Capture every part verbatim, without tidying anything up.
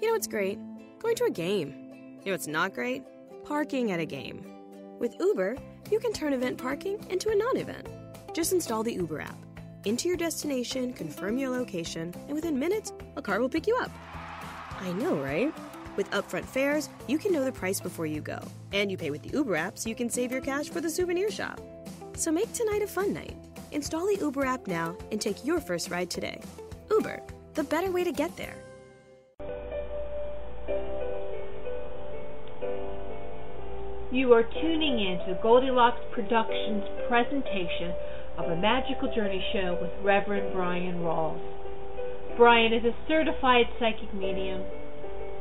You know what's great? Going to a game. You know what's not great? Parking at a game. With Uber, you can turn event parking into a non-event. Just install the Uber app. Into your destination, confirm your location, and within minutes, a car will pick you up. I know, right? With upfront fares, you can know the price before you go. And you pay with the Uber app so you can save your cash for the souvenir shop. So make tonight a fun night. Install the Uber app now and take your first ride today. Uber, the better way to get there. You are tuning in to the Goldylocks Productions presentation of A Magickal Journey Show with Reverend Bryan Rawls. Bryan is a certified psychic medium,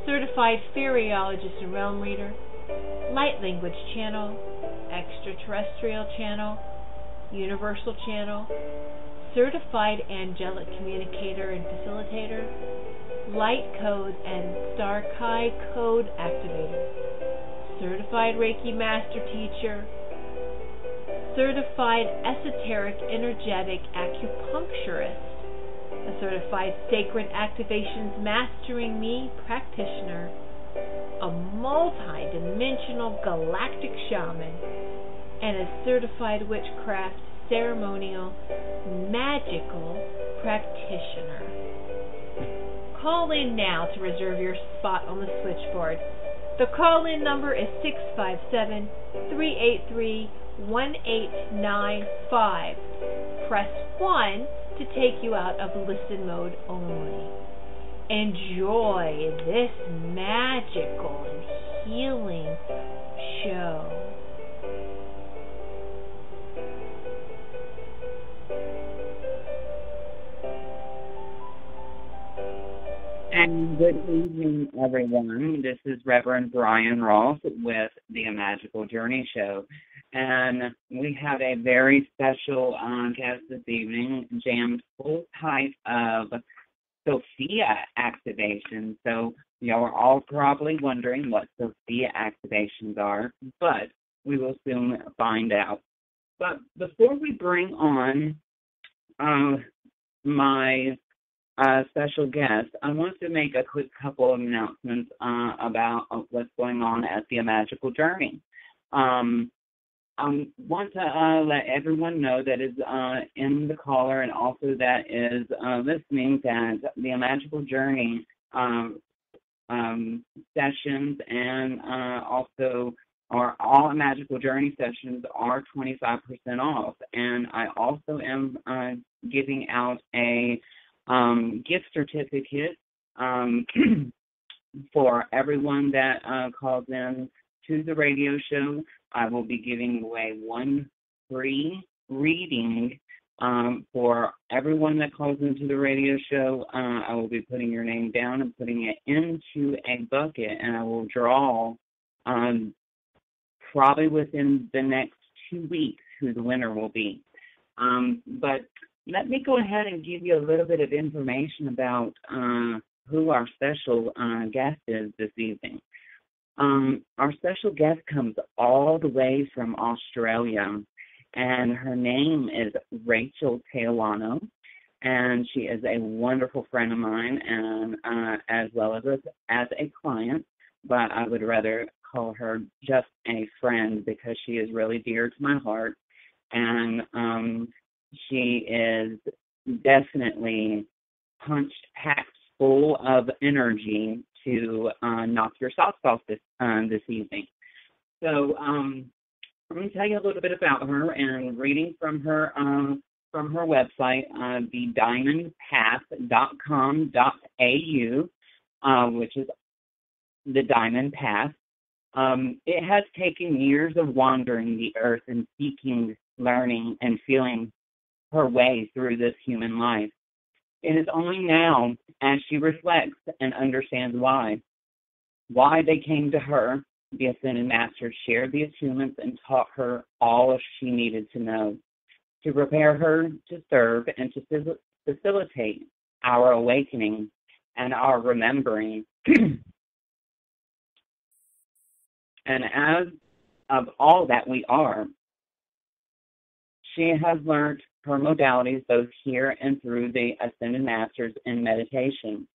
certified fairyologist and realm reader, light language channel, extraterrestrial channel, universal channel, certified angelic communicator and facilitator, light code and star chi code activator, certified Reiki master teacher, certified esoteric energetic acupuncturist, a certified sacred activations mastering me practitioner, a multi-dimensional galactic shaman, and a certified witchcraft ceremonial magical practitioner. Call in now to reserve your spot on the switchboard. The call-in number is six five seven, three eight three, one eight nine five. Press one to take you out of listen mode only. Enjoy this magical and healing show. And good evening, everyone. This is Reverend Bryan Rawls with the A Magickal Journey Show. And we have a very special um, guest this evening, jammed full type of Sophia activation. So y'all are all probably wondering what Sophia activations are, but we will soon find out. But before we bring on uh, my... Uh, special guest, I want to make a quick couple of announcements uh, about what's going on at the A Magickal Journey. Um, I want to uh, let everyone know that is uh, in the caller and also that is uh, listening that the A Magickal Journey um, um, sessions and uh, also our all A Magickal Journey sessions are twenty-five percent off. And I also am uh, giving out a Um, gift certificate um, for everyone that uh, calls in to the radio show. I will be giving away one free reading um, for everyone that calls into the radio show. Uh, I will be putting your name down and putting it into a bucket, and I will draw um, probably within the next two weeks who the winner will be. Um, but Let me go ahead and give you a little bit of information about uh, who our special uh, guest is this evening. Um, our special guest comes all the way from Australia, and her name is Rachael Te Wano, and she is a wonderful friend of mine, and uh, as well as a, as a client, but I would rather call her just a friend because she is really dear to my heart, and um she is definitely punched, packed, full of energy to uh, knock your socks off this um, this evening. So um, let me tell you a little bit about her and reading from her um, from her website, uh, the diamond path dot com dot a u, uh, which is the Diamond Path. Um, it has taken years of wandering the earth and seeking, learning, and feeling her way through this human life. It is only now, as she reflects and understands why, why they came to her, the Ascended Master shared the achievements and taught her all she needed to know, to prepare her to serve and to facilitate our awakening and our remembering. And as of all that we are, she has learned her modalities both here and through the Ascended Masters in meditation,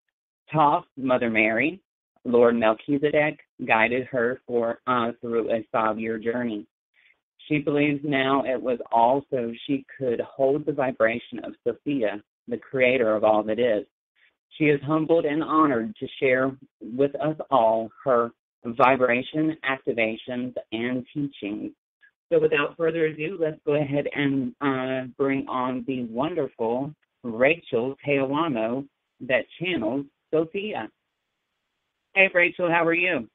Thoth, Mother Mary, Lord Melchizedek guided her for uh, through a five-year journey. She believes now it was all so she could hold the vibration of Sophia, the creator of all that is. She is humbled and honored to share with us all her vibration, activations, and teachings. So without further ado, let's go ahead and uh, bring on the wonderful Rachael Te Wano that channels Sophia. Hey, Rachael, how are you?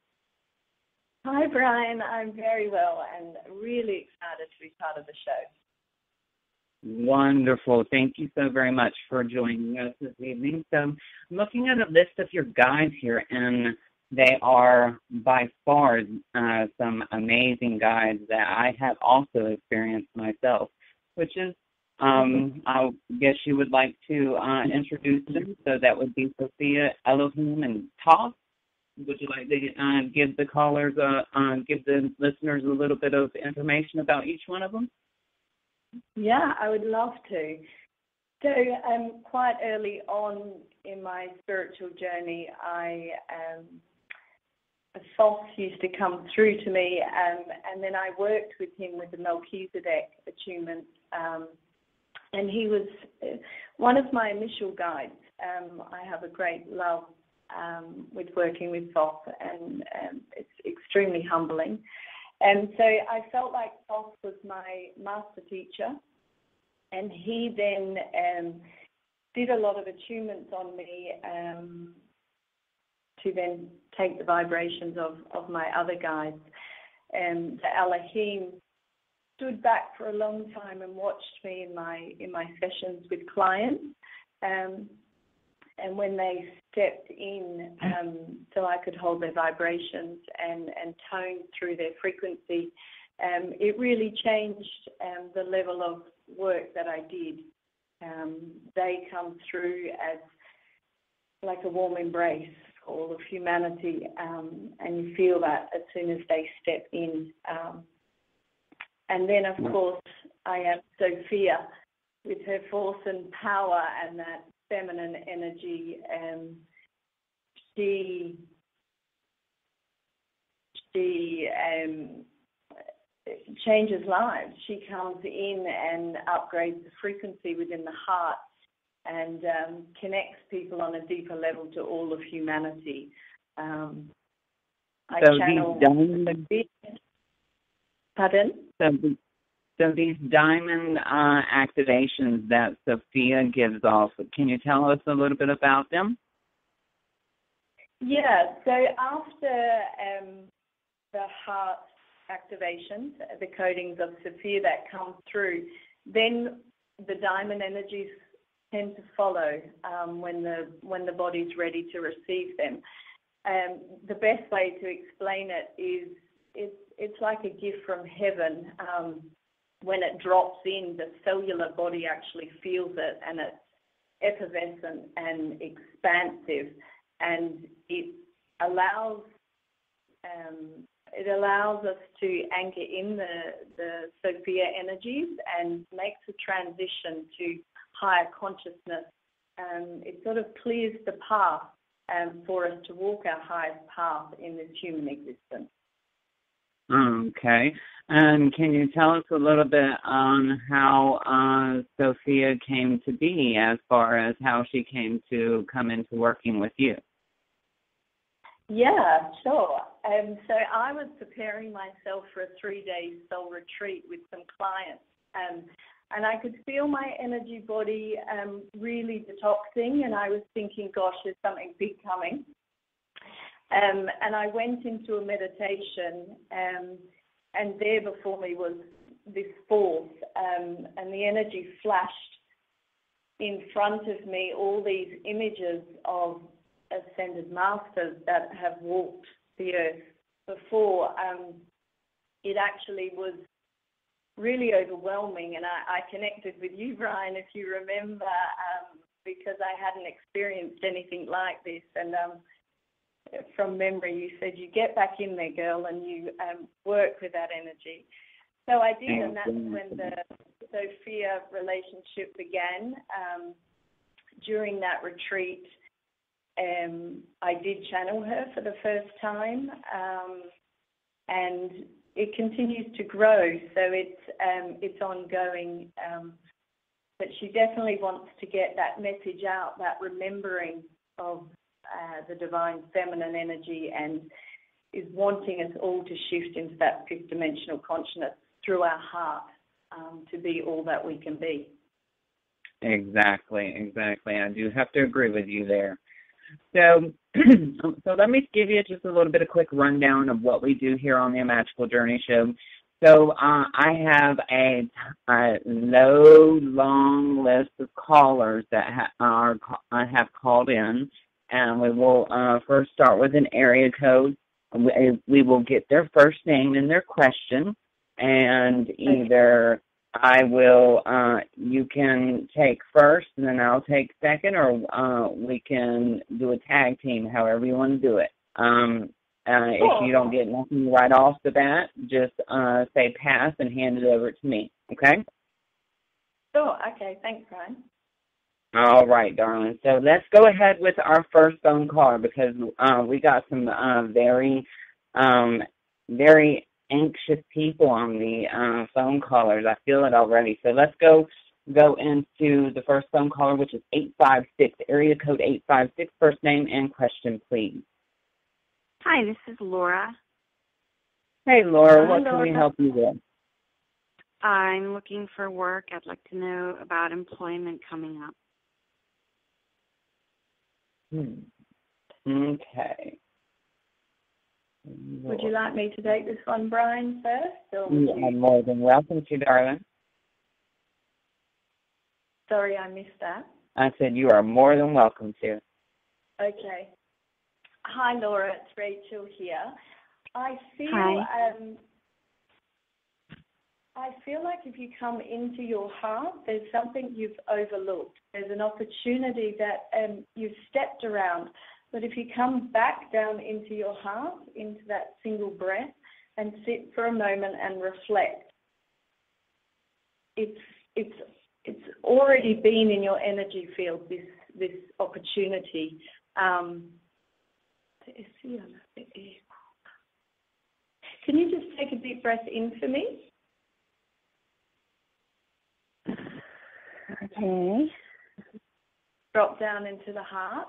Hi, Brian. I'm very well and really excited to be part of the show. Wonderful. Thank you so very much for joining us this evening. So I'm looking at a list of your guides here, and they are by far uh, some amazing guides that I have also experienced myself, which is, um, I guess you would like to uh, introduce them. So that would be Sophia, Elohim, and Thoth. Would you like to uh, give the callers, uh, uh, give the listeners a little bit of information about each one of them? Yeah, I would love to. So um, quite early on in my spiritual journey, I um, the Thoth used to come through to me, um, and then I worked with him with the Melchizedek attunement, um, and he was one of my initial guides. Um, I have a great love Um, with working with Thoth, and um, it's extremely humbling. And so I felt like Thoth was my master teacher, and he then um, did a lot of attunements on me um, to then take the vibrations of, of my other guides. And the Elohim stood back for a long time and watched me in my in my sessions with clients. Um, And when they stepped in, um, so I could hold their vibrations and, and tone through their frequency, um, it really changed um, the level of work that I did. Um, they come through as like a warm embrace, all of humanity, um, and you feel that as soon as they step in. Um, and then, of course, I have Sophia with her force and power and that feminine energy, and she she um, changes lives. She comes in and upgrades the frequency within the heart and um, connects people on a deeper level to all of humanity. Um, I so channel these diamond, pardon? So the- So these diamond uh, activations that Sophia gives off, can you tell us a little bit about them? Yeah, so after um, the heart activations, the codings of Sophia that come through, then the diamond energies tend to follow um, when the when the body's ready to receive them. Um, the best way to explain it is it's, it's like a gift from heaven. Um, When it drops in, the cellular body actually feels it, and it's effervescent and expansive, and it allows um, it allows us to anchor in the the Sophia energies and makes a transition to higher consciousness. Um, it sort of clears the path um, for us to walk our highest path in this human existence. Okay. And can you tell us a little bit on how uh, Sophia came to be, as far as how she came to come into working with you? Yeah, sure. Um, so I was preparing myself for a three-day soul retreat with some clients, um, and I could feel my energy body um, really detoxing, and I was thinking, gosh, there's something big coming. Um, and I went into a meditation, um, and there before me was this force, um, and the energy flashed in front of me all these images of ascended masters that have walked the earth before. Um, it actually was really overwhelming, and I, I connected with you, Brian, if you remember, um, because I hadn't experienced anything like this. And um from memory, you said, you get back in there, girl, and you um, work with that energy. So I did, and that's when the Sophia relationship began. Um, during that retreat, um, I did channel her for the first time, um, and it continues to grow. So it's um, it's ongoing, um, but she definitely wants to get that message out, that remembering of uh, the divine feminine energy, and is wanting us all to shift into that fifth dimensional consciousness through our heart, um, to be all that we can be. Exactly, exactly. I do have to agree with you there. So, so let me give you just a little bit of quick rundown of what we do here on the A Magickal Journey Show. So, uh, I have a, a low, long list of callers that ha- are have called in, and we will uh, first start with an area code. We, we will get their first name and their question, and either. Okay. I will, uh, you can take first, and then I'll take second, or uh, we can do a tag team, however you want to do it. Um, uh, cool. If you don't get nothing right off the bat, just uh, say pass and hand it over to me, okay? Sure, okay. Thanks, Brian. All right, darling. So let's go ahead with our first phone call, because uh, we got some uh, very, um, very anxious people on the uh, phone callers. I feel it already. So let's go go into the first phone caller, which is eight five six, area code eight five six, first name and question, please. Hi, this is Laura. Hey, Laura. Hi, what Laura. Can we help you with? I'm looking for work. I'd like to know about employment coming up. Hmm. Okay. Would you like me to take this one, Brian, first? Or you are you... more than welcome to, darling. Sorry, I missed that. I said you are more than welcome to. Okay. Hi, Laura. It's Rachel here. I feel, um, I feel like if you come into your heart, there's something you've overlooked. There's an opportunity that um, you've stepped around. But if you come back down into your heart, into that single breath, and sit for a moment and reflect, it's it's it's already been in your energy field, this this opportunity. Um, can you just take a deep breath in for me? Okay. Drop down into the heart.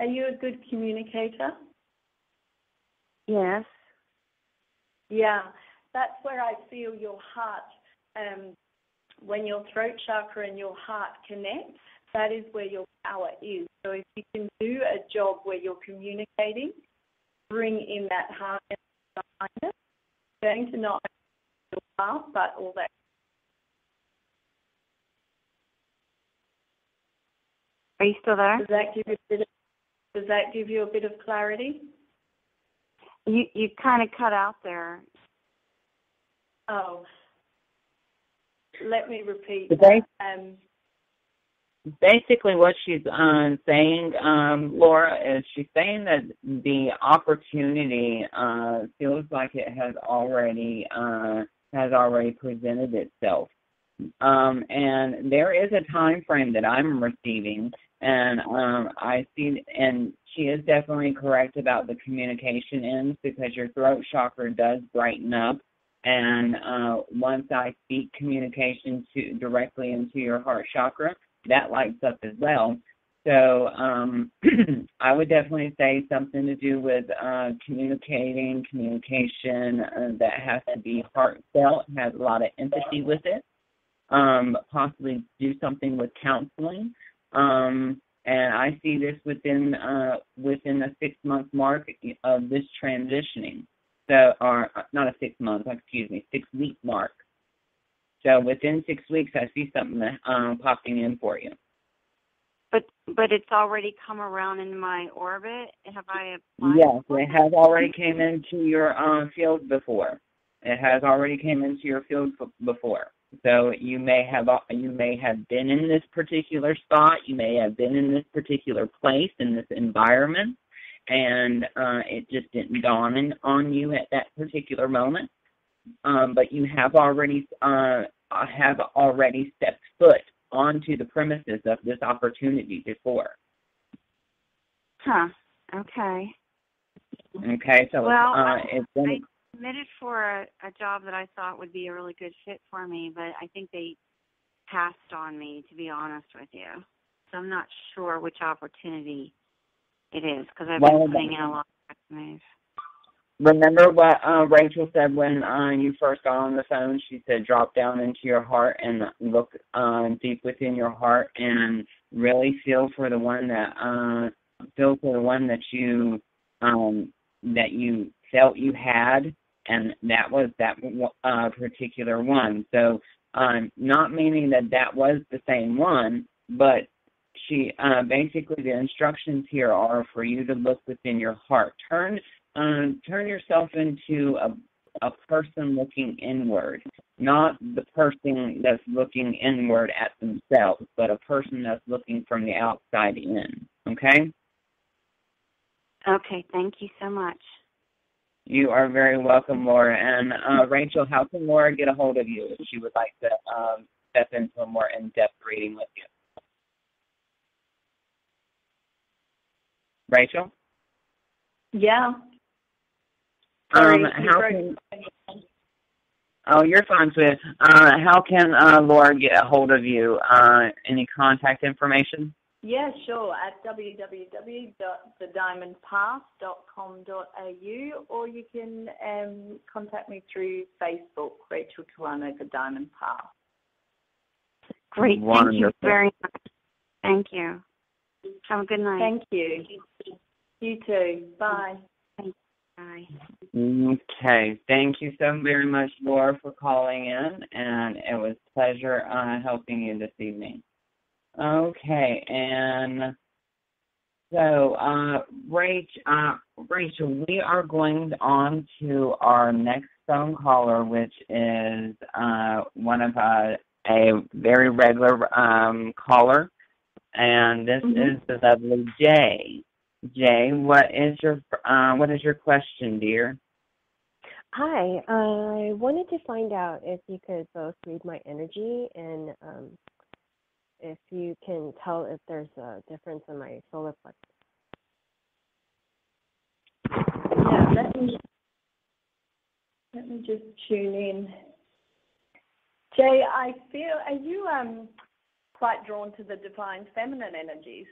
Are you a good communicator? Yes. Yeah, that's where I feel your heart, um, when your throat chakra and your heart connect, that is where your power is. So if you can do a job where you're communicating, bring in that heart behind it, you're going to not only your heart, but all that. Are you still there? Does that give you a bit of Does that give you a bit of clarity? You you kind of cut out there. Oh, let me repeat. They, um, basically, what she's uh, saying, um, Laura, is she's saying that the opportunity uh, feels like it has already uh, has already presented itself, um, and there is a time frame that I'm receiving. And um, I see, and she is definitely correct about the communication ends, because your throat chakra does brighten up. And uh, once I speak communication to directly into your heart chakra, that lights up as well. So um, I would definitely say something to do with uh, communicating, communication uh, that has to be heartfelt, has a lot of empathy with it. Um, possibly do something with counseling. Um, and I see this within uh, within the six month mark of this transitioning. So, or not a six month, excuse me, six week mark. So within six weeks, I see something um, popping in for you. But but it's already come around in my orbit. Have I applied? Yes, it has already came into your um, field before. It has already came into your field before. So you may have you may have been in this particular spot, you may have been in this particular place, in this environment, and uh, it just didn't dawn on you at that particular moment. Um, but you have already uh, have already stepped foot onto the premises of this opportunity before. Huh. Okay. Okay. So well, uh, I, it's been, I submitted for a, a job that I thought would be a really good fit for me, but I think they passed on me, to be honest with you. So I'm not sure which opportunity it is because I've well, been putting in a lot of resumes. Remember what uh, Rachel said when uh, you first got on the phone? She said, drop down into your heart and look uh, deep within your heart and really feel for the one that uh, feel for the one that you um, that you felt you had, and that was that uh, particular one. So, um, not meaning that that was the same one, but she uh, basically the instructions here are for you to look within your heart, turn. Um, turn yourself into a a person looking inward, not the person that's looking inward at themselves, but a person that's looking from the outside in, okay? Okay, thank you so much. You are very welcome, Laura. And, uh, Rachel, how can Laura get a hold of you if she would like to um, step into a more in-depth reading with you? Rachel? Yeah. Um, how can, oh, you're fine, Swift. Uh, how can uh, Laura get a hold of you? Uh, any contact information? Yeah, sure, at w w w dot the diamond path dot com dot a u, or you can um, contact me through Facebook, Rachael Te Wano, The Diamond Path. Great, wonderful. Thank you very much. Thank you. Have a good night. Thank you. You too. Bye. Thanks. Bye. Okay. Thank you so very much, Laura, for calling in, and it was a pleasure uh, helping you this evening. Okay, and so, uh, Rach, uh, Rachel, we are going on to our next phone caller, which is uh, one of uh, a very regular um, caller, and this mm-hmm. is the lovely Jay. Jay, what is your uh, what is your question, dear? Hi, I wanted to find out if you could both read my energy and um, if you can tell if there's a difference in my solar plexus. Yeah, let me let me just tune in. Jay, I feel are you um quite drawn to the divine feminine energies?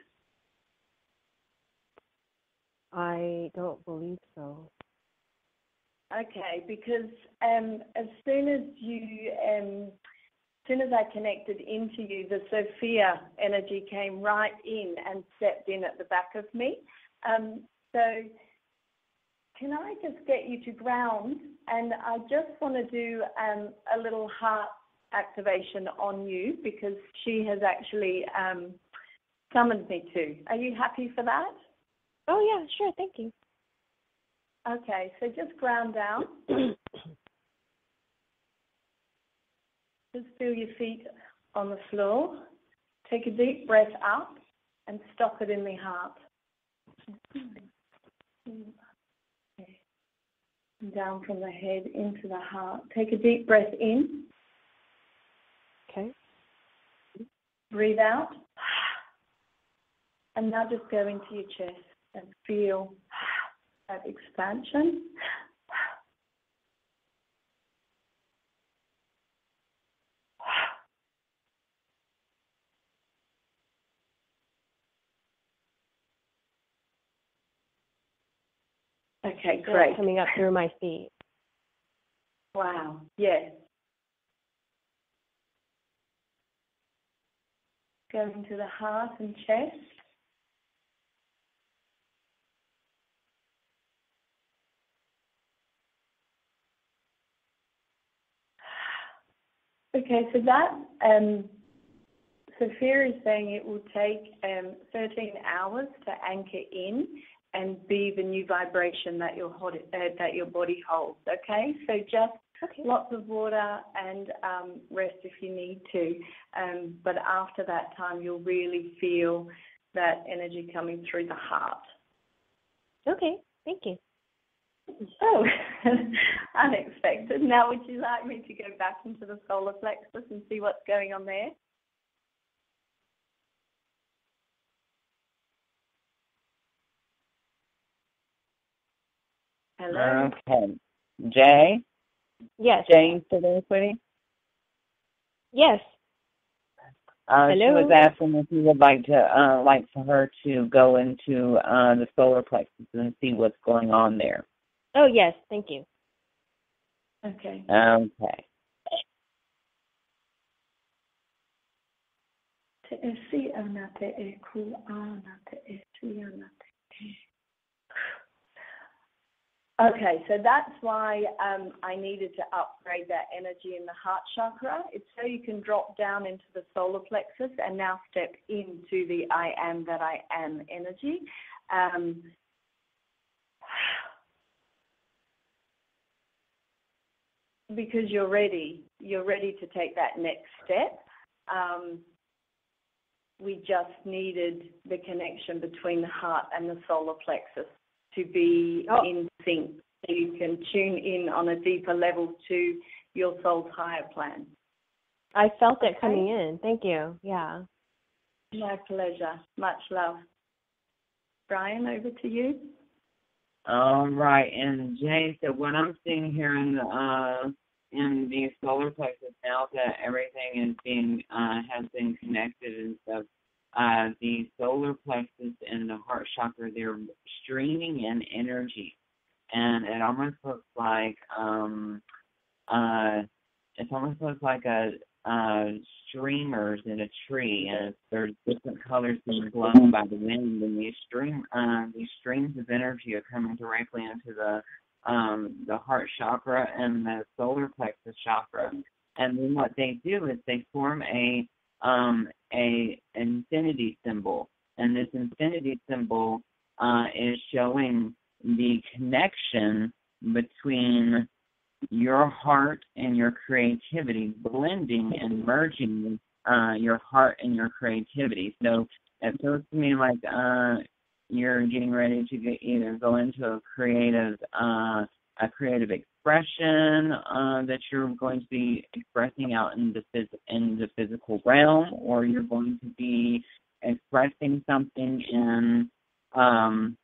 I don't believe so. Okay, because um, as soon as you, um, as soon as I connected into you, the Sophia energy came right in and stepped in at the back of me. Um, so can I just get you to ground? And I just want to do um, a little heart activation on you because she has actually um, summoned me to. Are you happy for that? Oh, yeah, sure. Thank you. Okay, so just ground down. Just feel your feet on the floor. Take a deep breath up and stop it in the heart. Down from the head into the heart. Take a deep breath in. Okay. Breathe out. And now just go into your chest. And feel that expansion. Okay, great. It's coming up through my feet. Wow, yes. Going to the heart and chest. Okay, so that, um, Sophia is saying it will take um, thirteen hours to anchor in and be the new vibration that your, hot, uh, that your body holds, okay? So just okay. Lots of water and um, rest if you need to. Um, but after that time, you'll really feel that energy coming through the heart. Okay, thank you. Oh, unexpected. Now, would you like me to go back into the solar plexus and see what's going on there? Hello. Okay. Jay? Yes. Jane Fidelity? Yes. Uh, Hello? She was asking if you would like to, uh, like for her to go into uh, the solar plexus and see what's going on there. Oh, yes. Thank you. Okay. Okay. Okay, so that's why um, I needed to upgrade that energy in the heart chakra. It's so you can drop down into the solar plexus and now step into the I am that I am energy. Um, because you're ready. You're ready to take that next step. Um, we just needed the connection between the heart and the solar plexus to be oh. in sync, so you can tune in on a deeper level to your soul's higher plan. I felt it okay. coming in. Thank you. Yeah. My pleasure. Much love. Brian, over to you. All right. And Jay said, what I'm seeing here in the uh, in the solar plexus now that everything is being uh, has been connected and stuff. Uh, the solar plexus and the heart chakra, they're streaming in energy. And it almost looks like, um, uh, it almost looks like a, uh, streamers in a tree. And there's different colors being blown by the wind. And these stream, uh, these streams of energy are coming directly into the, um, the heart chakra and the solar plexus chakra. And then what they do is they form a, um, a infinity symbol, and this infinity symbol uh, is showing the connection between your heart and your creativity, blending and merging uh, your heart and your creativity. So it feels to me like uh, you're getting ready to get, either go into a creative, uh, a creative experience. Expression uh, that you're going to be expressing out in the phys- in the physical realm, or you're going to be expressing something in um,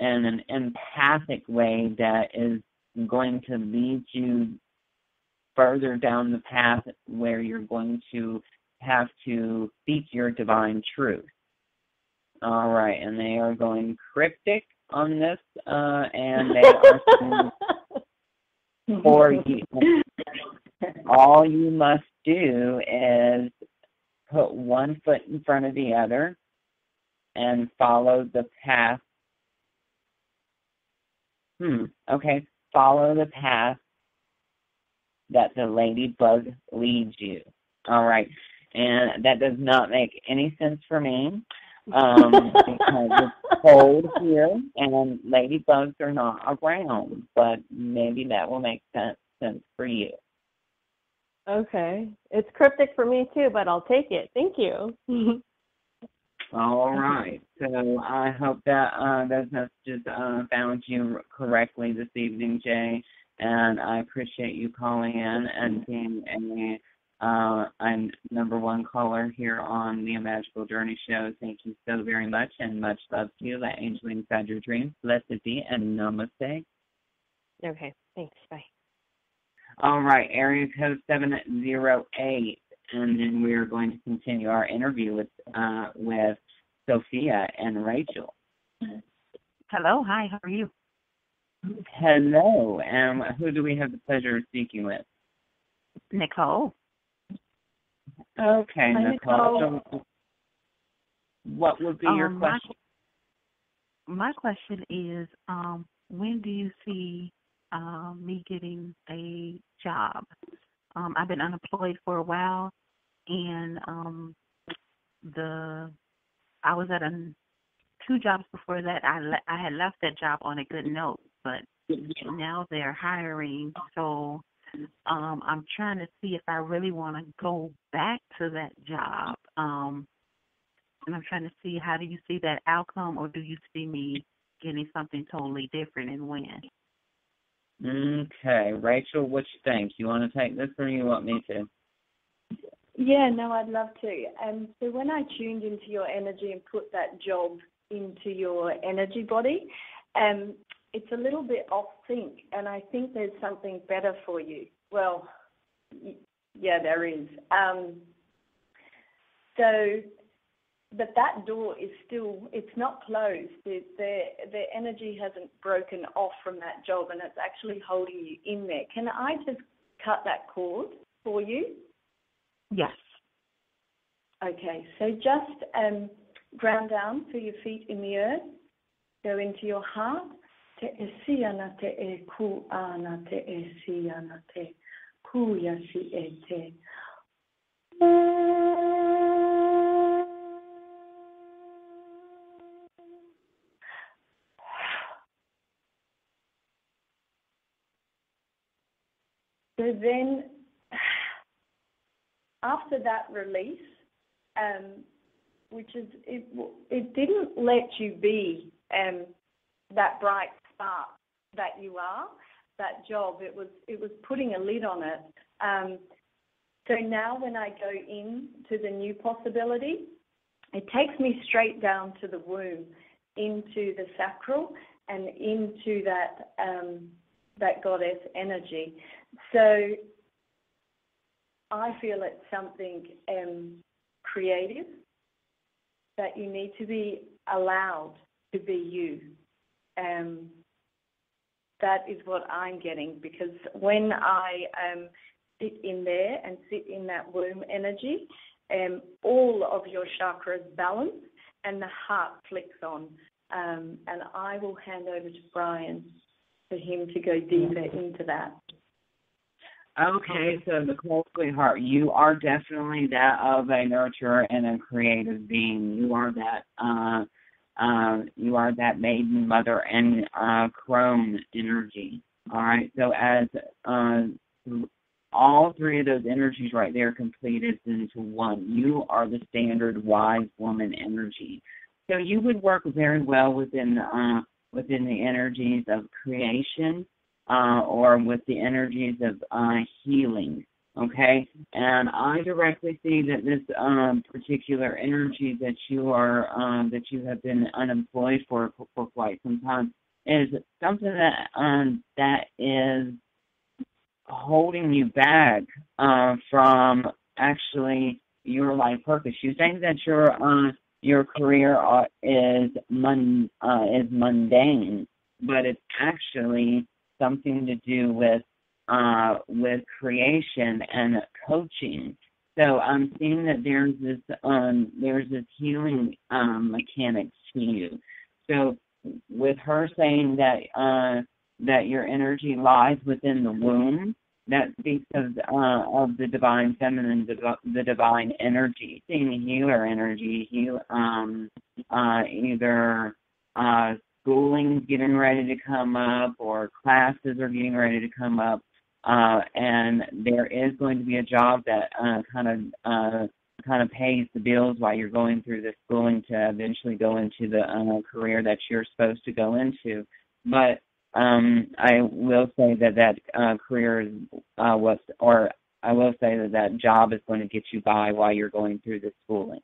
in an empathic way that is going to lead you further down the path where you're going to have to speak your divine truth. All right, and they are going cryptic on this, uh, and they are saying, for you, all you must do is put one foot in front of the other and follow the path. Hmm. Okay. Follow the path that the ladybug leads you. All right. And that does not make any sense for me. um, because it's cold here and ladybugs are not around, but maybe that will make sense, sense for you. Okay. It's cryptic for me too, but I'll take it. Thank you. All right. So I hope that uh, those messages uh, found you correctly this evening, Jay, and I appreciate you calling in and being a Uh, I'm number one caller here on the A Magickal Journey Show. Thank you so very much, and much love to you. Let angel inside your dreams. Blessed be, and namaste. Okay, thanks. Bye. All right, area code seven zero eight, and then we're going to continue our interview with uh, with Sophia and Rachael. Hello, hi, how are you? Hello, and who do we have the pleasure of speaking with? Nicole. Okay, Nicole. So what would be um, your question? My, my question is, um, when do you see uh, me getting a job? Um, I've been unemployed for a while, and um, the I was at a, two jobs before that. I le- I had left that job on a good note, but now they're hiring, so. Um, I'm trying to see if I really want to go back to that job. Um, and I'm trying to see, how do you see that outcome, or do you see me getting something totally different, and when? Okay. Rachael, what you think? You want to take this, or you want me to? Yeah, no, I'd love to. Um, so when I tuned into your energy and put that job into your energy body, um, it's a little bit off-sync, and I think there's something better for you. Well, yeah, there is. Um, so, but that door is still, it's not closed. Their, their, their energy hasn't broken off from that job, and it's actually holding you in there. Can I just cut that cord for you? Yes. Okay, so just um, ground down through your feet in the earth. Go into your heart. Te esi ana te e ku ana te esi ana te ku ya si e te. So then, after that release, Um, which is, it, it didn't let you be um, that bright spark that you are, that job. It was it was putting a lid on it. Um, so now when I go in to the new possibility, it takes me straight down to the womb, into the sacral and into that um, that goddess energy. So I feel it's something Um, creative, that you need to be allowed to be you. Um, that is what I'm getting, because when I um, sit in there and sit in that womb energy, um, all of your chakras balance and the heart flicks on. Um, and I will hand over to Bryan for him to go deeper into that. Okay, so Nicole Sweetheart, you are definitely that of a nurturer and a creative being. You are that uh, uh, you are that maiden, mother, and uh, crone energy. All right, so as uh, all three of those energies right there completed into one, you are the standard wise woman energy. So you would work very well within, uh, within the energies of creation, Uh, or with the energies of uh, healing, okay? And I directly see that this um, particular energy that you are, um, that you have been unemployed for for quite some time, is something that um, that is holding you back uh, from actually your life purpose. You think that your uh, your career uh, is mun- uh, is mundane, but it's actually something to do with uh, with creation and coaching. So I'm seeing that there's this um, there's this healing um, mechanics to you. So with her saying that uh, that your energy lies within the womb, that speaks of uh, of the divine feminine, the divine energy, seeing healer energy, heal um, uh, either. Uh, Schooling's getting ready to come up, or classes are getting ready to come up, uh, and there is going to be a job that uh, kind of uh, kind of pays the bills while you're going through the schooling to eventually go into the uh, career that you're supposed to go into. But um, I will say that that uh, career is uh, was, or I will say that that job is going to get you by while you're going through the schooling.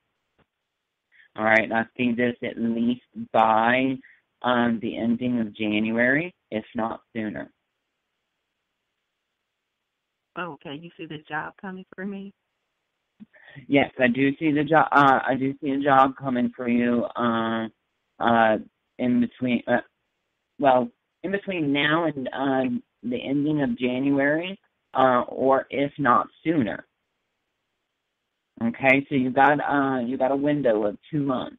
All right, and I see this at least by Um, the ending of January, if not sooner. Oh, okay. You see the job coming for me? Yes, I do see the job. Uh, I do see a job coming for you. Uh, uh, in between, uh, well, in between now and um, the ending of January, uh, or if not sooner. Okay, so you got uh, you got a window of two months.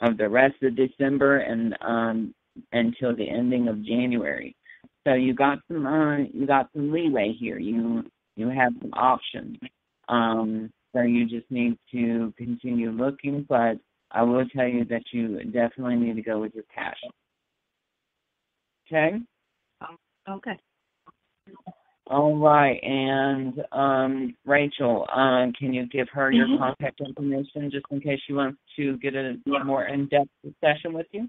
Of the rest of December and um, until the ending of January, so you got some uh, you got some leeway here. You you have some options. Um, so you just need to continue looking. But I will tell you that you definitely need to go with your passion. Okay. Okay. All right, and um, Rachael, um, can you give her your mm-hmm. contact information just in case she wants to get a yeah. more in-depth session with you?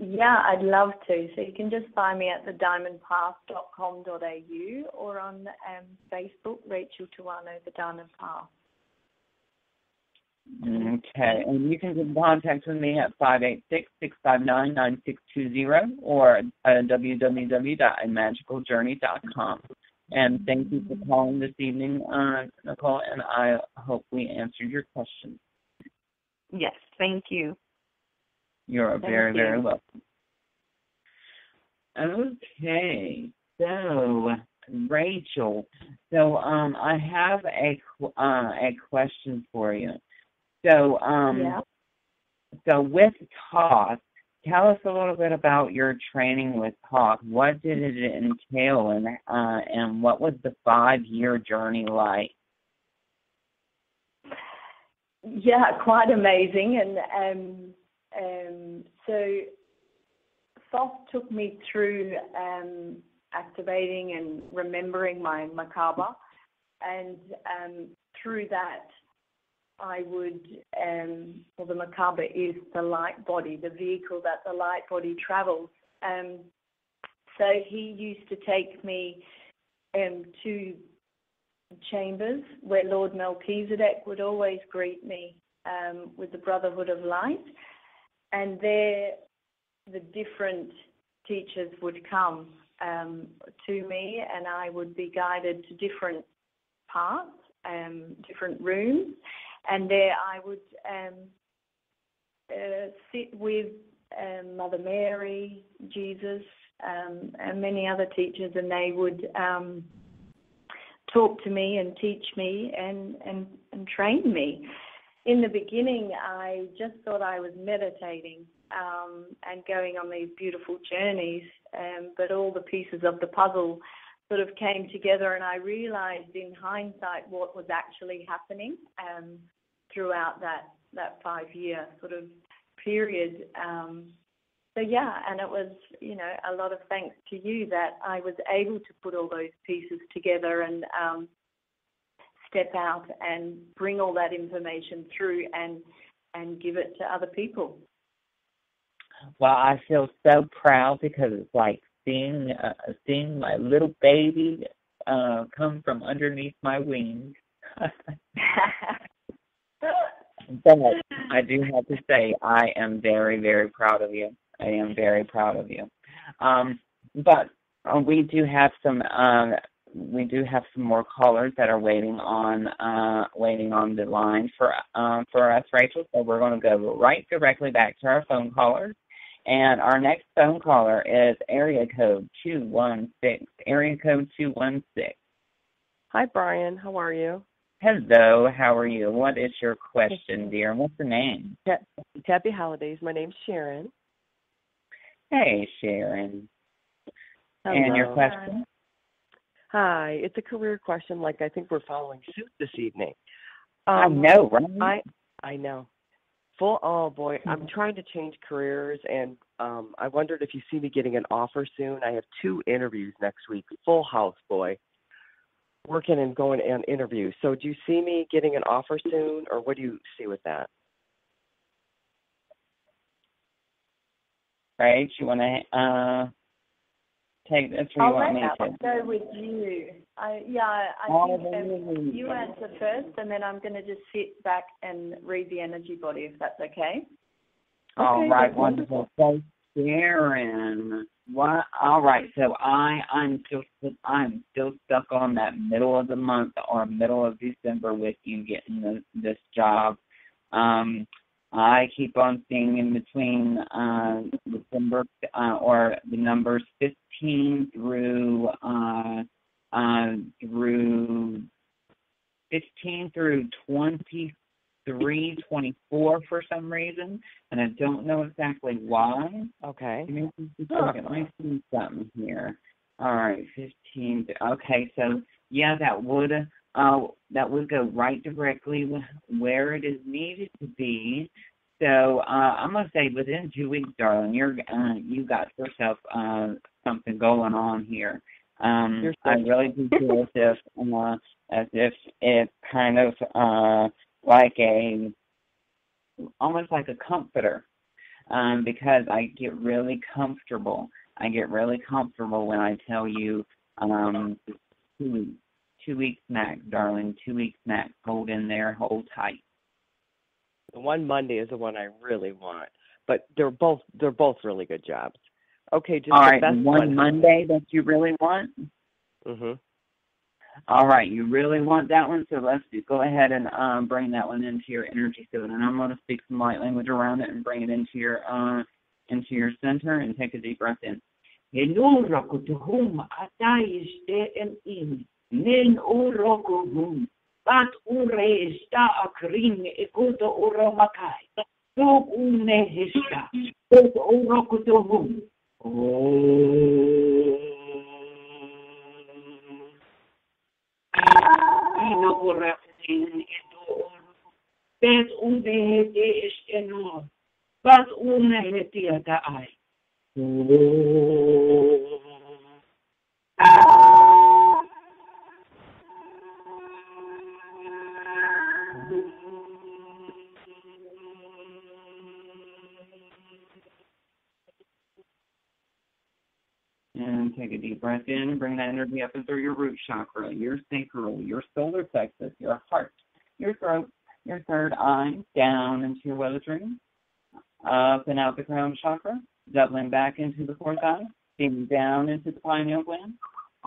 Yeah, I'd love to. So you can just find me at the diamond path dot com dot a u or on um, Facebook, Rachael Te Wano, The Diamond Path. Okay, and you can get in contact with me at five eight six, six five nine, nine six two zero or uh, w w w dot a magickal journey dot com. And thank you for calling this evening, uh, Nicole, and I hope we answered your question. Yes, thank you. You're thank very, you. very welcome. Okay, so Rachel, so um, I have a, uh, a question for you. So, um, yeah. so with Thoth, tell us a little bit about your training with Thoth. What did it entail, and uh, and what was the five-year journey like? Yeah, quite amazing. And um, um, so Thoth took me through um, activating and remembering my makaba, and um, through that, I would, um, well, the makaba is the light body, the vehicle that the light body travels. Um, so he used to take me um, to chambers where Lord Melchizedek would always greet me um, with the Brotherhood of Light. And there the different teachers would come um, to me, and I would be guided to different paths, um, different rooms. And there I would um, uh, sit with um, Mother Mary, Jesus, um, and many other teachers, and they would um, talk to me and teach me and, and, and train me. In the beginning, I just thought I was meditating um, and going on these beautiful journeys, um, but all the pieces of the puzzle sort of came together, and I realised in hindsight what was actually happening um, throughout that, that five-year sort of period. Um, so, yeah, and it was, you know, a lot of thanks to you that I was able to put all those pieces together and um, step out and bring all that information through and, and give it to other people. Well, I feel so proud because it's like, Seeing, uh, seeing my little baby uh, come from underneath my wings. But I do have to say, I am very, very proud of you. I am very proud of you. Um, but uh, we do have some, uh, we do have some more callers that are waiting on, uh, waiting on the line for, um, for us, Rachel. So we're going to go right directly back to our phone callers. And our next phone caller is area code two one six, area code two one six. Hi, Brian. How are you? Hello. How are you? What is your question, dear? What's your name? Te- Happy Holidays. My name's Sharon. Hey, Sharon. Hello. And your question? Hi. It's a career question, like I think we're following suit this evening. Um, I know, right? I, I know. Full, oh boy, I'm trying to change careers, and um, I wondered if you see me getting an offer soon. I have two interviews next week, full house, boy, working and going on interviews. So do you see me getting an offer soon, or what do you see with that? Right, you want to uh, take this, or you I'll want me to? I'll go with you. I, yeah, I think um, you answer first, and then I'm going to just sit back and read the energy body, if that's okay. All okay, right, wonderful. So, Sharon, what? All right, so I, I'm still, I'm still stuck on that middle of the month or middle of December with you getting the, this job. Um, I keep on seeing in between uh, December uh, or the numbers fifteen through. Uh, Uh, through fifteen through twenty-three, twenty-four for some reason, and I don't know exactly why. Okay. Let me see, huh. Let me see something here. All right, fifteen. Okay, so yeah, that would uh, that would go right directly where it is needed to be. So uh, I'm gonna say within two weeks, darling, you're uh, you got yourself uh, something going on here. Um, I really do feel as if, uh, as if it's kind of uh, like a, almost like a comforter, um, because I get really comfortable. I get really comfortable when I tell you um, two weeks, two weeks max, darling, two weeks max. Hold in there, hold tight. The one Monday is the one I really want, but they're both they're both really good jobs. Okay, just all the right, best one, one Monday that you really want. Mhm. All right, you really want that one, so let's do, go ahead and um, bring that one into your energy field, and I'm going to speak some light language around it and bring it into your uh, into your center, and take a deep breath in. And take a deep breath in and bring that energy up and through your root chakra, your sacral, your solar plexus, your heart, your throat, your third eye, down into your well dream, up and out the crown chakra, doubling back into the fourth eye, being down into the pineal gland,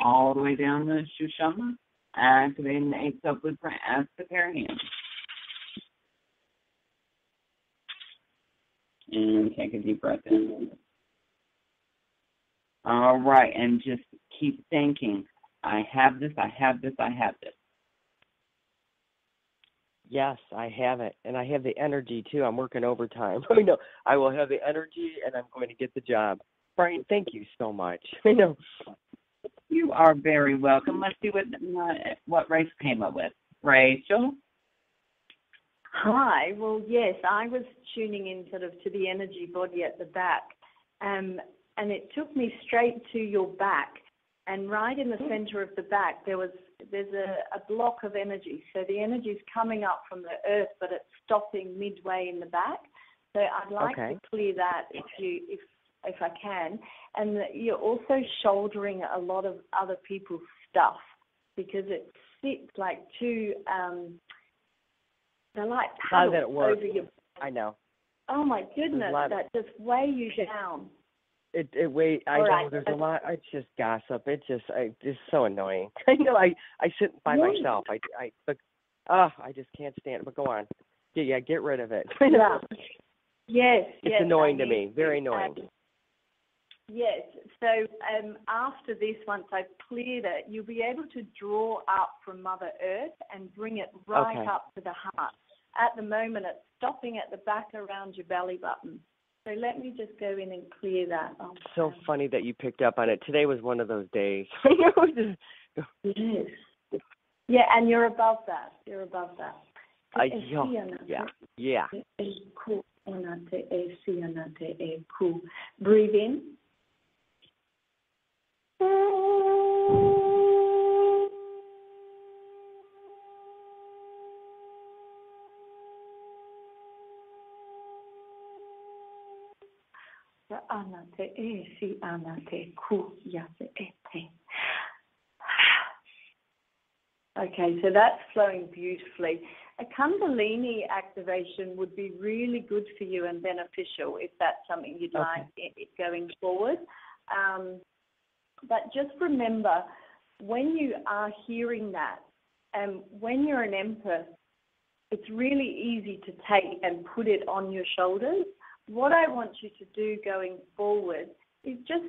all the way down to the Shushama, activating the eighth subwood as the perineum. And take a deep breath in. All right, and just keep thinking, I have this, I have this, I have this. Yes, I have it, and I have the energy, too. I'm working overtime. I know I will have the energy, and I'm going to get the job. Bryan, thank you so much. I know. You are very welcome. Let's see what, what Rachel came up with. Rachel? Hi. Well, yes, I was tuning in sort of to the energy body at the back, um, and it took me straight to your back. And right in the center of the back, there was there's a, a block of energy. So the energy is coming up from the earth, but it's stopping midway in the back. So I'd like okay. to clear that if you if if I can. And you're also shouldering a lot of other people's stuff because it sits like two. Um, they're like paddles that over your. I know. Oh my goodness! That just weigh you down. It, it wait, I All know right. there's a lot. It's just gossip. It's just, I, it's so annoying. I know. I, I sit by yeah. myself. I, I, but, oh, I just can't stand it. But go on. Yeah, yeah. Get rid of it. Yeah. Yes. It's yes, annoying I mean, to me. Very annoying. Um, yes. So um, after this, once I've cleared it, you'll be able to draw up from Mother Earth and bring it right okay. up to the heart. At the moment, it's stopping at the back around your belly button. So let me just go in and clear that. Oh, it's so funny that you picked up on it. Today was one of those days. Yes. Yeah, and you're above that. You're above that. I, yeah. Yeah. Breathe in. Anate e si anate ku yate ete. Okay, so that's flowing beautifully. A Kundalini activation would be really good for you and beneficial if that's something you'd okay. like it, it going forward. Um, but just remember, when you are hearing that, and um, when you're an empath, it's really easy to take and put it on your shoulders. What I want you to do going forward is just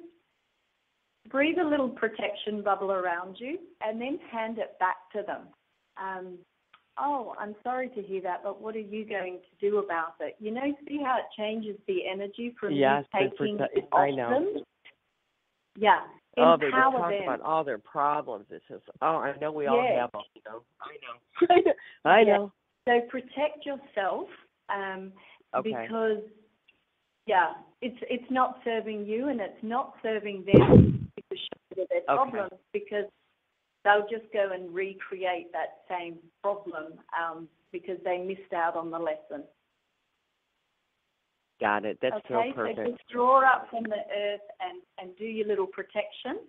breathe a little protection bubble around you and then hand it back to them. Um, oh, I'm sorry to hear that, but what are you going to do about it? You know, see how it changes the energy from yes, you taking it off I know. them? Yeah. Oh, they just talk about all their problems. It's just, oh, I know we yeah. all have them. You know? I know. I know. Yeah. So protect yourself um, okay. because... Yeah, it's it's not serving you and it's not serving them to show their problems okay. because they'll just go and recreate that same problem um, because they missed out on the lesson. Got it. That's okay, so perfect. Okay, so just draw up from the earth and, and do your little protection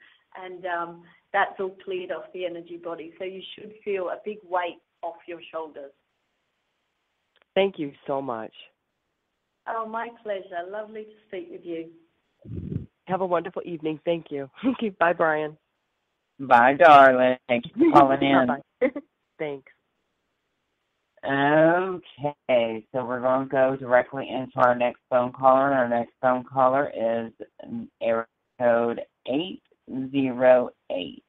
and um, that's all cleared off the energy body. So you should feel a big weight off your shoulders. Thank you so much. Oh, my pleasure. Lovely to speak with you. Have a wonderful evening. Thank you. Okay, bye, Bryan. Bye, darling. Thank you for calling in. Thanks. Okay, so we're going to go directly into our next phone caller. Our next phone caller is area code eight zero eight.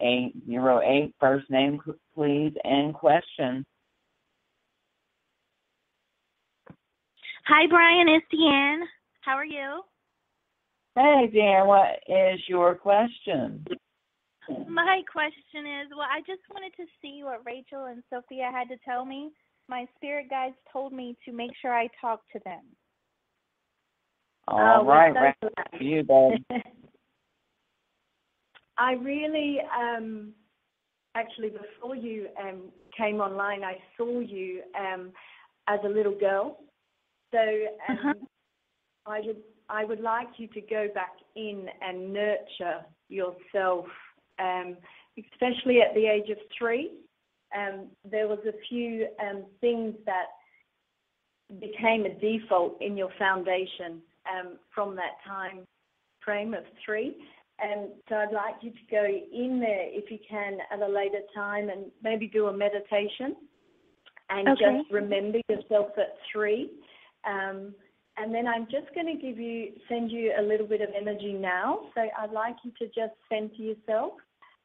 eight zero eight, first name, please, and question. Hi, Bryan. It's Deanne. How are you? Hey, Deanne. What is your question? My question is, well, I just wanted to see what Rachael and Sophia had to tell me. My spirit guides told me to make sure I talk to them. All uh, right, Rachael, to you, babe. I really, um, actually, before you um, came online, I saw you um, as a little girl. So um, uh-huh. I would I would like you to go back in and nurture yourself, um, especially at the age of three. Um, there was a few um, things that became a default in your foundation um, from that time frame of three. And so I'd like you to go in there, if you can, at a later time and maybe do a meditation and okay. just remember yourself at three. Um, and then I'm just going to give you, send you a little bit of energy now. So I'd like you to just center yourself.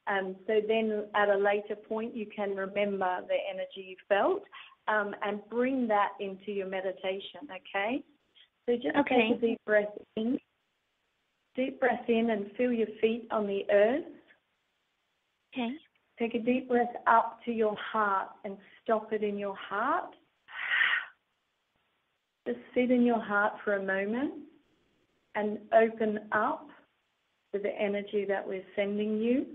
Um, so then at a later point, you can remember the energy you felt um, and bring that into your meditation, okay? So just okay. take a deep breath in. Deep breath in and feel your feet on the earth. Okay. Take a deep breath up to your heart and stop it in your heart. Just sit in your heart for a moment and open up to the energy that we're sending you.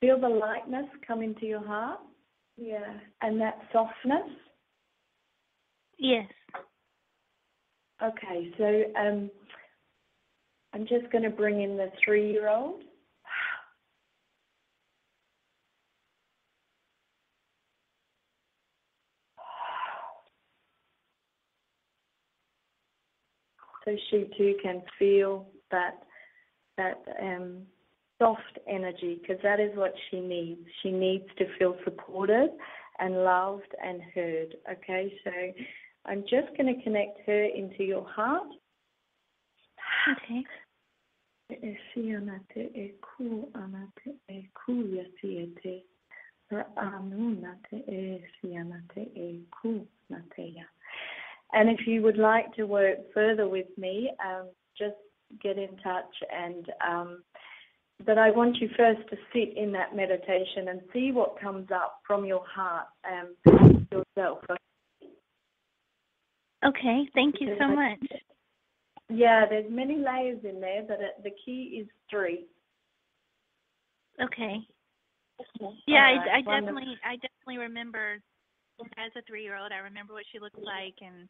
Feel the lightness come into your heart. Yeah. And that softness. Yes. Okay, so um, I'm just going to bring in the three-year-old. So she too can feel that that um. soft energy, because that is what she needs. She needs to feel supported and loved and heard. Okay, so I'm just going to connect her into your heart. Okay. And if you would like to work further with me, um, just get in touch and um, but I want you first to sit in that meditation and see what comes up from your heart and yourself. Okay, thank you so much. Yeah, there's many layers in there, but the key is three. Okay. Yeah, right. I, I definitely, I definitely remember as a three-year-old. I remember what she looked like and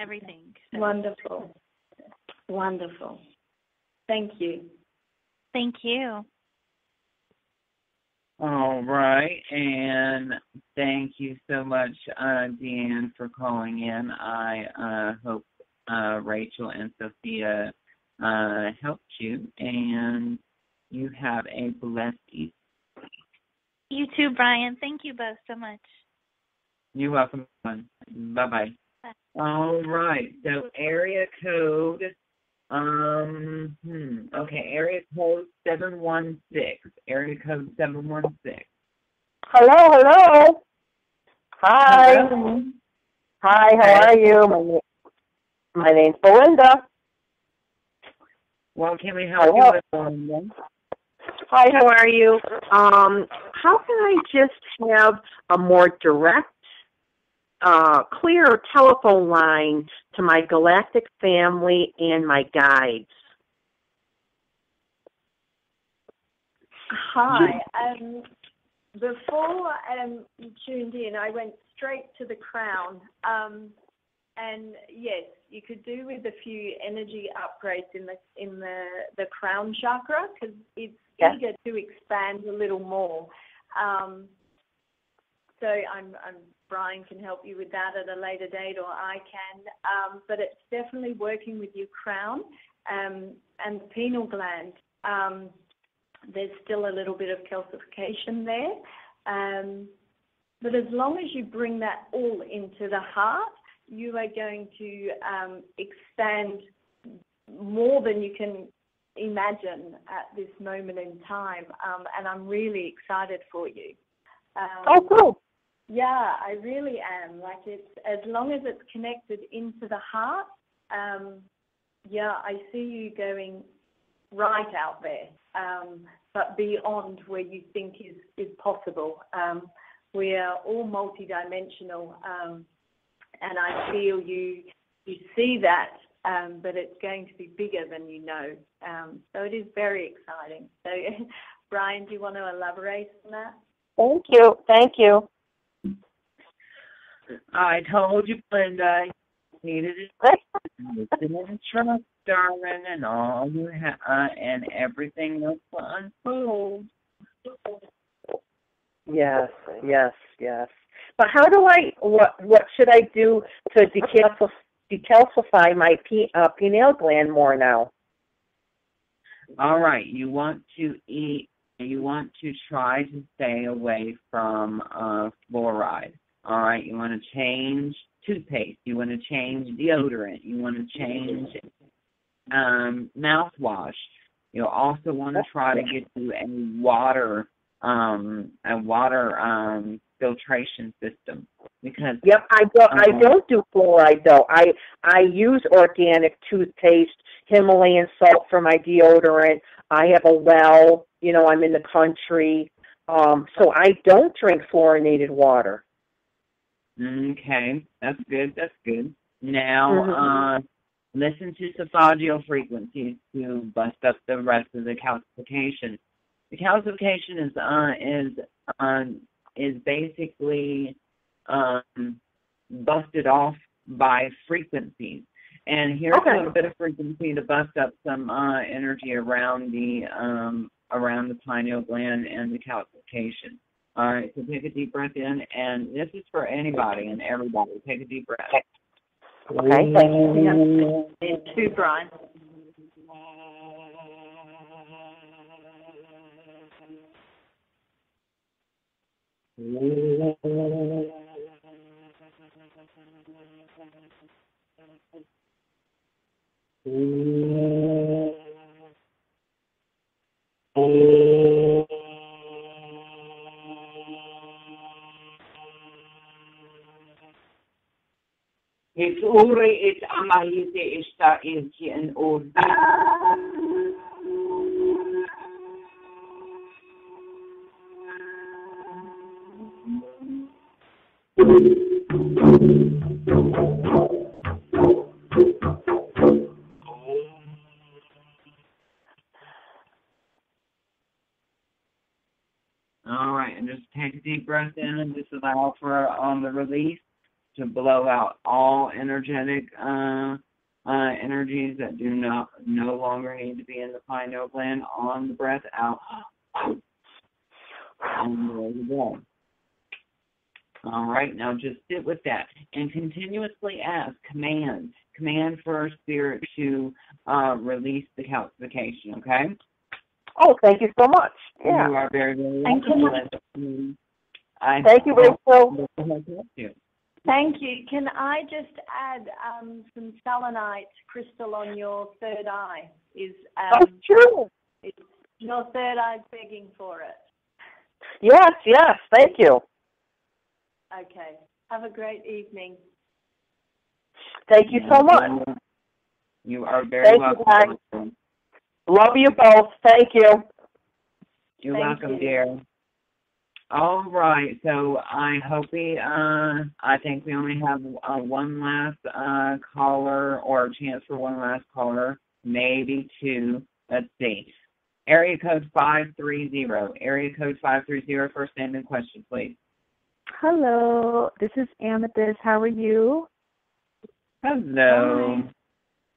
everything. So. Wonderful, wonderful. Thank you. Thank you. All right, and thank you so much, uh, Deanne, for calling in. I uh, hope uh, Rachael and Sophia uh, helped you, and you have a blessed evening. You too, Bryan. Thank you both so much. You're welcome. Bye-bye. Bye. All right, so area code... Um, hmm, okay, area code seven one six, area code seven one six. Hello, hello. Hi. Hello. Hi, how Hi. Are you? My, name, my name's Belinda. Well, can we help hello. You with Belinda? Hi, how are you? Um, how can I just have a more direct, Uh, clear telephone line to my galactic family and my guides? Hi. Um, before um, you tuned in, I went straight to the crown. Um, And yes, you could do with a few energy upgrades in the in the, the crown chakra, because it's yeah. eager to expand a little more. Um, so I'm, I'm Bryan can help you with that at a later date, or I can. Um, but it's definitely working with your crown um, and the pineal gland. Um, there's still a little bit of calcification there. Um, but as long as you bring that all into the heart, you are going to um, expand more than you can imagine at this moment in time. Um, and I'm really excited for you. Um, oh, cool. Yeah, I really am. Like, it's as long as it's connected into the heart, um, yeah, I see you going right out there, um, but beyond where you think is, is possible. Um, we are all multidimensional, um, and I feel you you see that, um, but it's going to be bigger than you know. Um, so it is very exciting. So, Bryan, do you want to elaborate on that? Thank you. Thank you. I told you, Glenda, needed it. Listen trust, darling, and all you ha- and everything else will unfold. Yes, yes, yes. But how do I? What What should I do to decalcif- decalcify my p- uh, pineal gland more now? All right, you want to eat. You want to try to stay away from uh, fluoride. All right, you want to change toothpaste. You want to change deodorant. You want to change um, mouthwash. You'll also want to try to get to a water, um, a water um, filtration system because. Yep, I don't. Um, I don't do fluoride though. I I use organic toothpaste, Himalayan salt for my deodorant. I have a well. You know, I'm in the country, um, so I don't drink fluorinated water. Okay, that's good, that's good. Now, mm-hmm. uh, listen to sulfadio frequencies to bust up the rest of the calcification. The calcification is uh, is um, is basically um, busted off by frequencies. And here's okay. a little bit of frequency to bust up some uh, energy around the um, around the pineal gland and the calcification. All right, so take a deep breath in, and this is for anybody and everybody. Take a deep breath. Okay, thank you. And two, Bryan. It's Uri, it's Amahite, it's Ta, it's and Uri. All right, and just take a deep breath in and just allow for on um, the release. To blow out all energetic uh, uh, energies that do not no longer need to be in the pineal gland on the breath out. And there you go. All right, now just sit with that and continuously ask, command, command for spirit to uh, release the calcification. Okay. Oh, thank you so much. Yeah. You are very, very welcome. Thank, I thank you, Rachel. Thank you. Can I just add um, some selenite crystal on your third eye? Is um, oh, true. Is your third eye begging for it? Yes, yes. Thank you. Okay. Have a great evening. Thank you so much. You are very thank welcome. You, love you both. Thank you. You're thank welcome, you. Dear. All right, so I hope we, uh, I think we only have uh, one last uh, caller or a chance for one last caller, maybe two. Let's see. Area code five three zero. Area code five three zero, first name and question, please. Hello, this is Amethyst. How are you? Hello.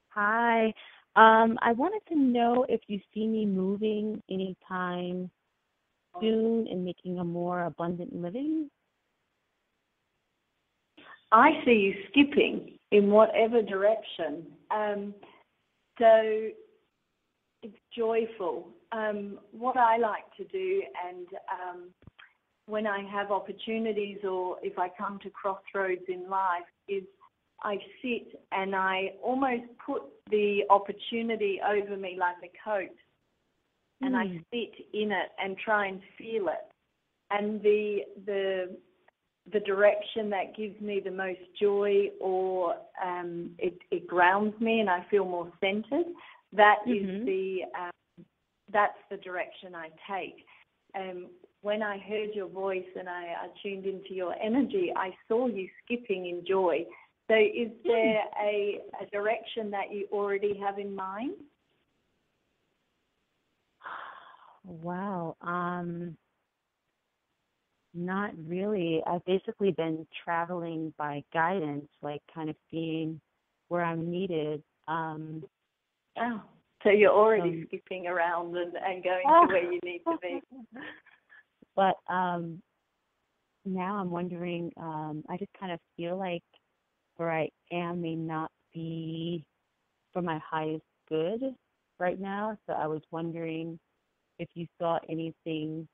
Hi. Hi. Um, I wanted to know if you see me moving anytime soon and making a more abundant living. I see you skipping in whatever direction. Um, so it's joyful. Um, what I like to do, and um, when I have opportunities or if I come to crossroads in life, is I sit and I almost put the opportunity over me like a coat, and mm. I sit in it and try and feel it. And the the the direction that gives me the most joy, or um, it, it grounds me and I feel more centered, that mm-hmm. is the um, that's the direction I take. Um, when I heard your voice and I, I tuned into your energy, I saw you skipping in joy. So is there a, a direction that you already have in mind? Wow. Um, not really. I've basically been traveling by guidance, like kind of being where I'm needed. Um, oh, so you're already um, skipping around and, and going to where you need to be. But um, now I'm wondering, um, I just kind of feel like where I am may not be for my highest good right now. So I was wondering if you saw anything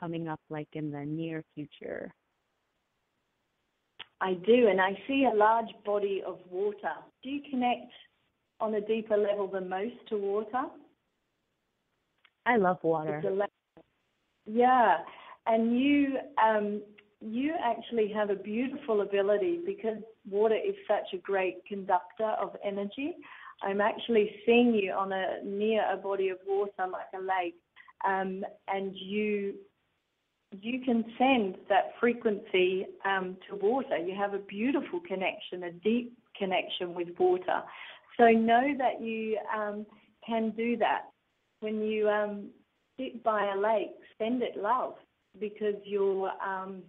coming up like in the near future. I do, and I see a large body of water. Do you connect on a deeper level than most to water? I love water. Yeah, and you... Um, You actually have a beautiful ability because water is such a great conductor of energy. I'm actually seeing you on a near a body of water like a lake, um, and you you can send that frequency um, to water. You have a beautiful connection, a deep connection with water. So know that you um, can do that. When you um, sit by a lake, send it love, because you're... Um,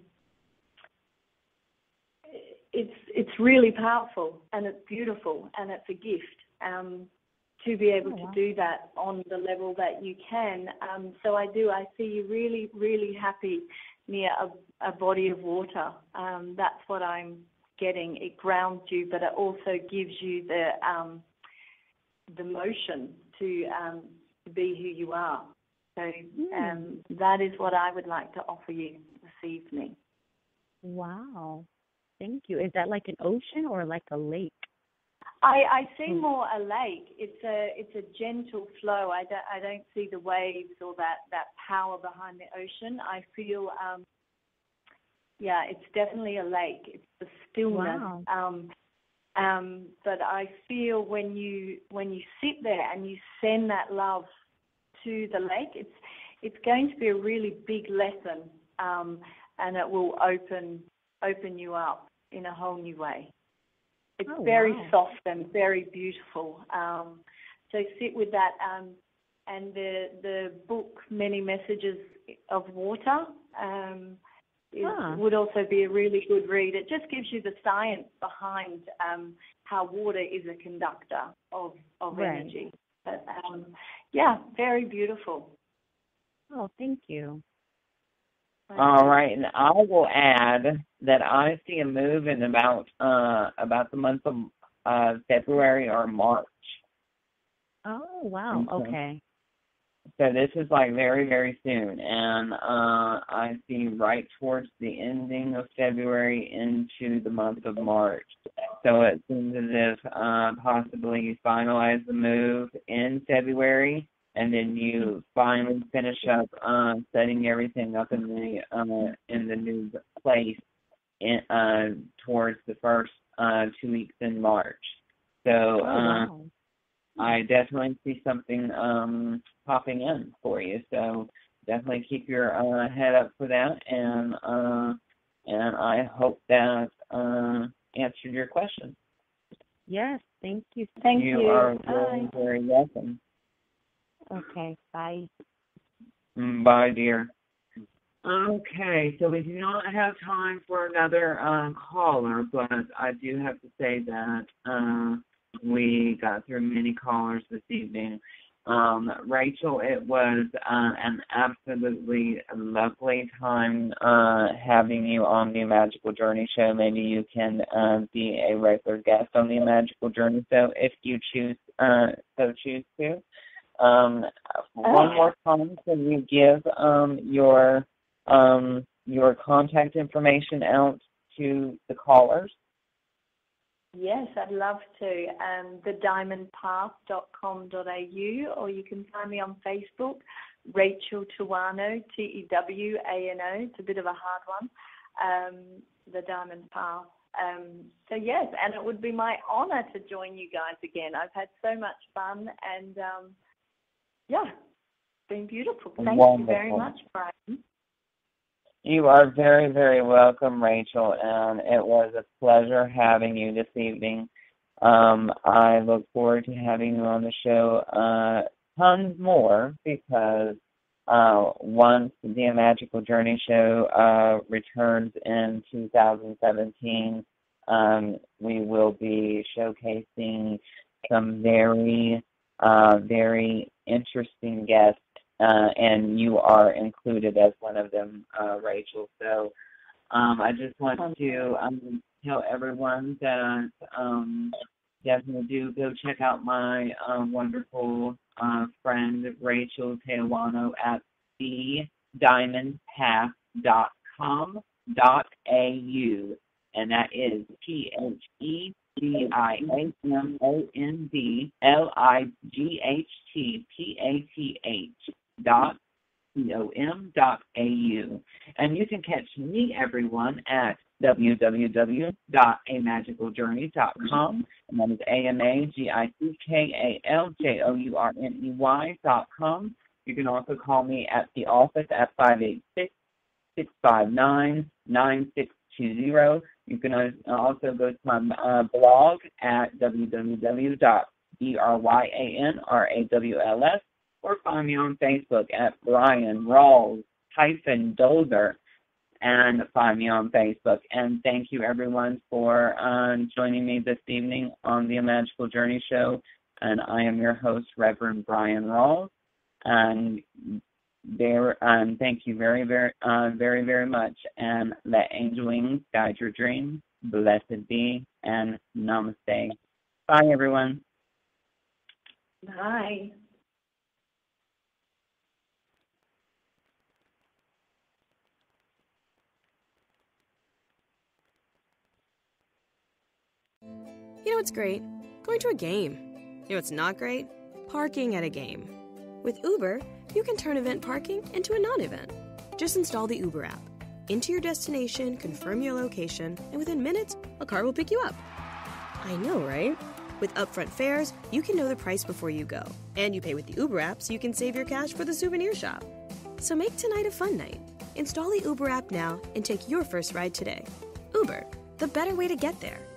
It's it's really powerful, and it's beautiful, and it's a gift um, to be able oh, wow. to do that on the level that you can. Um, so I do. I see you really, really happy near a, a body of water. Um, that's what I'm getting. It grounds you, but it also gives you the um, the motion to um, be who you are. So um, mm. that is what I would like to offer you this evening. Wow. Thank you. Is that like an ocean or like a lake? I, I see more a lake. It's a it's a gentle flow. I don't, I don't see the waves or that, that power behind the ocean. I feel, um, yeah, it's definitely a lake. It's the stillness. Wow. Um, um, but I feel when you when you sit there and you send that love to the lake, it's it's going to be a really big lesson, um, and it will open. open you up in a whole new way. It's oh, very wow. soft and very beautiful. Um, so sit with that. Um, and the the book, Many Messages of Water, um, is, huh. would also be a really good read. It just gives you the science behind um, how water is a conductor of, of right. energy. But, um, yeah, very beautiful. Oh, thank you. All right, and I will add that I see a move in about uh, about the month of uh, February or March. Oh, wow, okay. okay. So this is like very, very soon, and uh, I see right towards the ending of February into the month of March. So it seems as if uh, possibly you finalize the move in February, and then you finally finish up uh, setting everything up in the uh, in the new place in, uh, towards the first uh, two weeks in March. So oh, wow. uh, I definitely see something um, popping in for you. So definitely keep your uh, head up for that, and uh, and I hope that uh, answered your question. Yes, thank you. Thank you. You are very, very welcome. Okay, bye. Bye, dear. Okay, so we do not have time for another uh, caller, but I do have to say that uh, we got through many callers this evening. Um, Rachel, it was uh, an absolutely lovely time uh, having you on the A Magickal Journey Show. Maybe you can uh, be a regular guest on the A Magickal Journey Show if you choose, uh, so choose to. Um, one more time, can you give um, your um, your contact information out to the callers? Yes, I'd love to. Um, the diamond path dot com dot a u, or you can find me on Facebook, Rachael Te Wano, T E W A N O. It's a bit of a hard one, um, The Diamond Path. Um, so, yes, and it would be my honor to join you guys again. I've had so much fun, and, um, yeah, it's been beautiful. Thank Wonderful. You very much, Bryan. You are very, very welcome, Rachel. Um, it was a pleasure having you this evening. Um, I look forward to having you on the show uh, tons more because uh, once the A Magickal Journey Show uh, returns in two thousand seventeen, um, we will be showcasing some very, uh, very interesting guests. Uh, and you are included as one of them, uh, Rachel. So um, I just want to um, tell everyone that um, definitely do go check out my uh, wonderful uh, friend, Rachael Te Wano, at the diamond path dot com dot a u. And that is P H E D I A M O N D L I G H T P A T H. dot com dot au, and you can catch me, everyone, at w w w dot a magickal journey dot com, and that is A M A G I C K A L J O U R N E Y dot com. You can also call me at the office at five eight six, six five nine, nine six two zero. You can also go to my uh, blog at w w w dot bryan rawls dot com. Or find me on Facebook at Bryan Rawls hyphen Dolder, and find me on Facebook. And thank you, everyone, for uh, joining me this evening on the A Magickal Journey Show. And I am your host, Reverend Bryan Rawls. And there, um, thank you very, very, uh, very, very much. And let angel wings guide your dreams. Blessed be, and namaste. Bye, everyone. Bye. You know what's great? Going to a game. You know what's not great? Parking at a game. With Uber, you can turn event parking into a non-event. Just install the Uber app. Enter your destination, confirm your location, and within minutes, a car will pick you up. I know, right? With upfront fares, you can know the price before you go. And you pay with the Uber app so you can save your cash for the souvenir shop. So make tonight a fun night. Install the Uber app now and take your first ride today. Uber, the better way to get there.